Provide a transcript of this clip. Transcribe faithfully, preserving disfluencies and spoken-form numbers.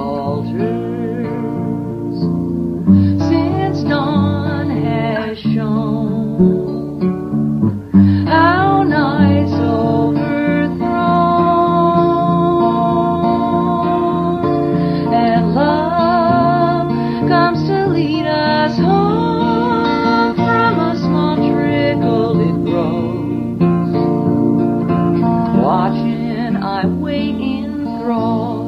altars since dawn has shone. How nights overthrown, and love comes to lead us home. From a small trickle it grows, watching I wait enthralled.